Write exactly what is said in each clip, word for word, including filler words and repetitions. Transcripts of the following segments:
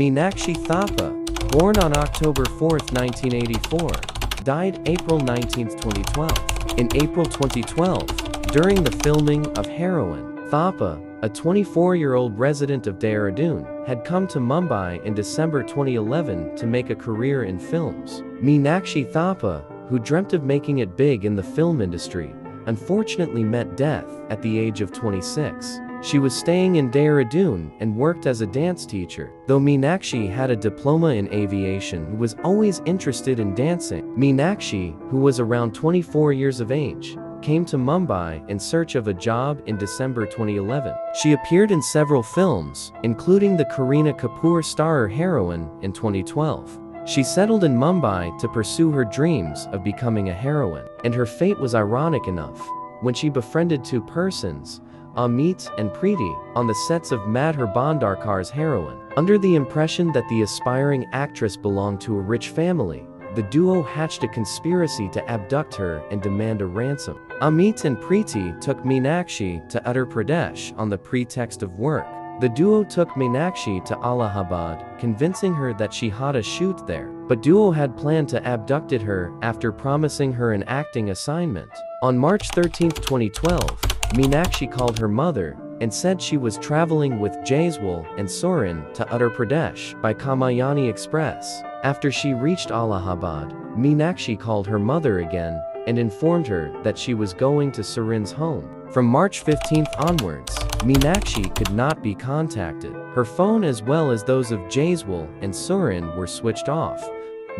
Meenakshi Thapa, born on October fourth, nineteen eighty-four, died April nineteenth, twenty twelve. In April twenty twelve, during the filming of Heroine, Thapa, a twenty-four-year-old resident of Dehradun, had come to Mumbai in December twenty eleven to make a career in films. Meenakshi Thapa, who dreamt of making it big in the film industry, unfortunately met death at the age of twenty-six. She was staying in Dehradun and worked as a dance teacher. Though Meenakshi had a diploma in aviation and was always interested in dancing, Meenakshi, who was around twenty-four years of age, came to Mumbai in search of a job in December twenty eleven. She appeared in several films, including the Kareena Kapoor starrer Heroine in twenty twelve. She settled in Mumbai to pursue her dreams of becoming a heroine, and her fate was ironic enough when she befriended two persons, Amit and Preeti, on the sets of Madhur Bhandarkar's Heroine. Under the impression that the aspiring actress belonged to a rich family, the duo hatched a conspiracy to abduct her and demand a ransom. Amit and Preeti took Meenakshi to Uttar Pradesh on the pretext of work. The duo took Meenakshi to Allahabad, convincing her that she had a shoot there. But duo had planned to abduct her after promising her an acting assignment. On March thirteenth, twenty twelve, Meenakshi called her mother and said she was traveling with Jaiswal and Surin to Uttar Pradesh by Kamayani Express. After she reached Allahabad, Meenakshi called her mother again and informed her that she was going to Surin's home. From March fifteenth onwards, Meenakshi could not be contacted. Her phone as well as those of Jaiswal and Surin were switched off,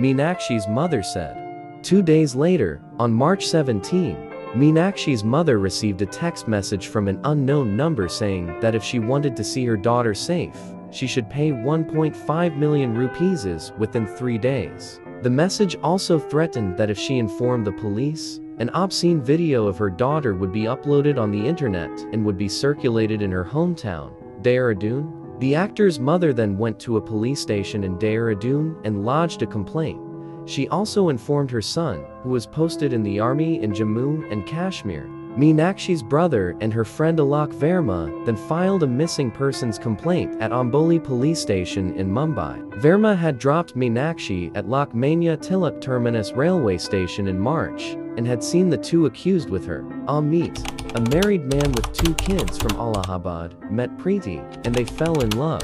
Meenakshi's mother said. Two days later, on March seventeenth, Meenakshi's mother received a text message from an unknown number saying that if she wanted to see her daughter safe, she should pay one point five million rupees within three days. The message also threatened that if she informed the police, an obscene video of her daughter would be uploaded on the internet and would be circulated in her hometown, Dehradun. The actor's mother then went to a police station in Dehradun and lodged a complaint. She also informed her son, who was posted in the army in Jammu and Kashmir. Meenakshi's brother and her friend Alak Verma then filed a missing persons complaint at Amboli police station in Mumbai. Verma had dropped Meenakshi at Lokmanya Tilak Terminus railway station in March and had seen the two accused with her. Amit, a married man with two kids from Allahabad, met Preeti, and they fell in love,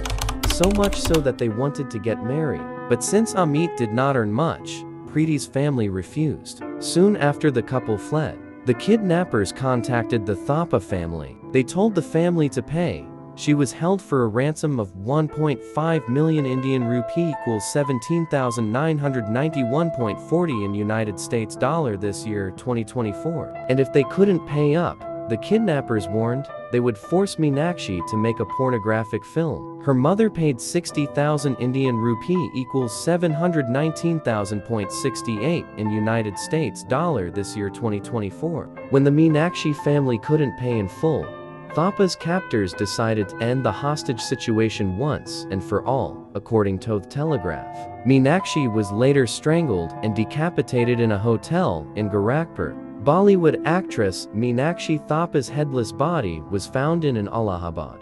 so much so that they wanted to get married. But since Amit did not earn much, Preeti's family refused. Soon after the couple fled, the kidnappers contacted the Thapa family. They told the family to pay. She was held for a ransom of one point five million Indian rupee equals seventeen thousand nine hundred ninety-one dollars and forty cents in United States dollar this year, twenty twenty-four. And if they couldn't pay up, the kidnappers warned they would force Meenakshi to make a pornographic film. Her mother paid sixty thousand Indian rupee equals seven hundred nineteen thousand sixty-eight in United States dollar this year, twenty twenty-four. When the Meenakshi family couldn't pay in full, Thapa's captors decided to end the hostage situation once and for all, according to the Telegraph. Meenakshi was later strangled and decapitated in a hotel in Gorakhpur. Bollywood actress Meenakshi Thapa's headless body was found in an Allahabad.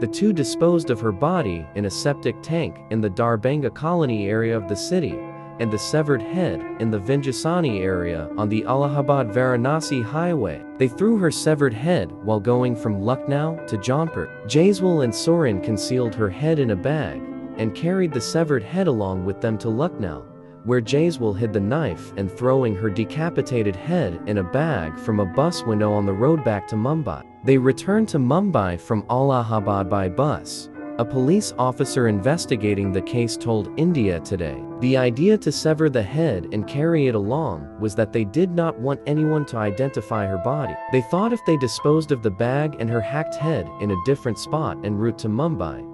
The two disposed of her body in a septic tank in the Darbanga colony area of the city, and the severed head in the Vinjasani area on the Allahabad-Varanasi highway. They threw her severed head while going from Lucknow to Jaunpur. Jaiswal and Surin concealed her head in a bag and carried the severed head along with them to Lucknow, where Jaiswal hid the knife and throwing her decapitated head in a bag from a bus window on the road back to Mumbai. They returned to Mumbai from Allahabad by bus. A police officer investigating the case told India Today. The idea to sever the head and carry it along was that they did not want anyone to identify her body. They thought if they disposed of the bag and her hacked head in a different spot en route to Mumbai,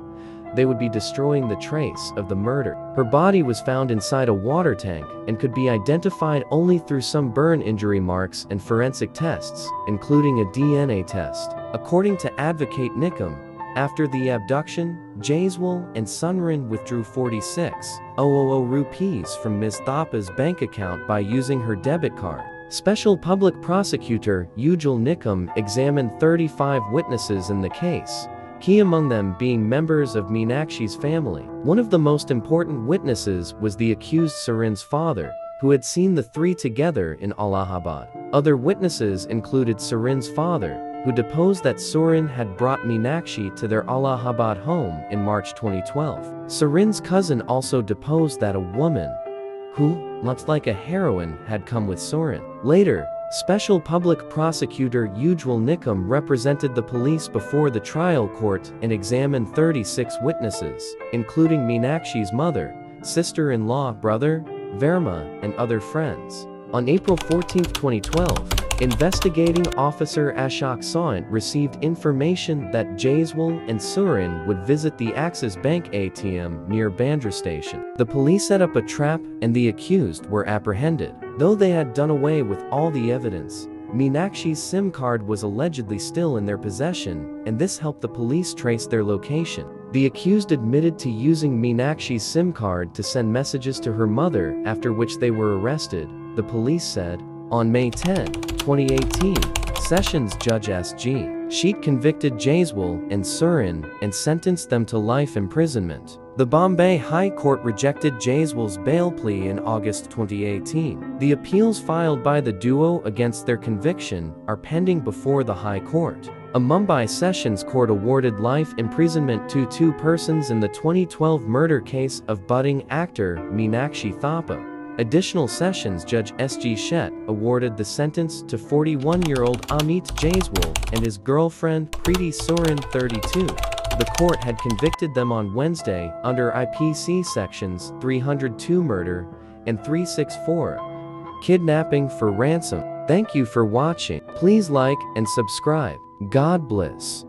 they would be destroying the trace of the murder. Her body was found inside a water tank and could be identified only through some burn injury marks and forensic tests, including a D N A test. According to Advocate Nikam, after the abduction, Jaiswal and Surin withdrew forty-six thousand rupees from Miz Thapa's bank account by using her debit card. Special Public Prosecutor Ujjwal Nikam examined thirty-five witnesses in the case, key among them being members of Meenakshi's family. One of the most important witnesses was the accused Surin's father, who had seen the three together in Allahabad. Other witnesses included Surin's father, who deposed that Surin had brought Meenakshi to their Allahabad home in March twenty twelve. Surin's cousin also deposed that a woman, who looked like a heroine, had come with Surin. Later, Special Public Prosecutor Ujjwal Nikam represented the police before the trial court and examined thirty-six witnesses, including Meenakshi's mother, sister-in-law, brother, Verma, and other friends. On April fourteenth twenty twelve, investigating officer Ashok Sawant received information that Jaiswal and Surin would visit the Axis Bank A T M near Bandra Station. The police set up a trap and the accused were apprehended. Though they had done away with all the evidence, Meenakshi's SIM card was allegedly still in their possession, and this helped the police trace their location. The accused admitted to using Meenakshi's SIM card to send messages to her mother, after which they were arrested, the police said. On May tenth twenty eighteen, Sessions Judge S G Shete convicted Jaiswal and Surin and sentenced them to life imprisonment. The Bombay High Court rejected Jaiswal's bail plea in August twenty eighteen. The appeals filed by the duo against their conviction are pending before the High Court. A Mumbai Sessions Court awarded life imprisonment to two persons in the twenty twelve murder case of budding actor Meenakshi Thapa. Additional Sessions Judge S G Shete awarded the sentence to forty-one-year-old Amit Jaiswal and his girlfriend Preeti Surin, thirty-two. The court had convicted them on Wednesday under I P C sections three oh two murder and three sixty-four kidnapping for ransom. Thank you for watching. Please like and subscribe. God bless.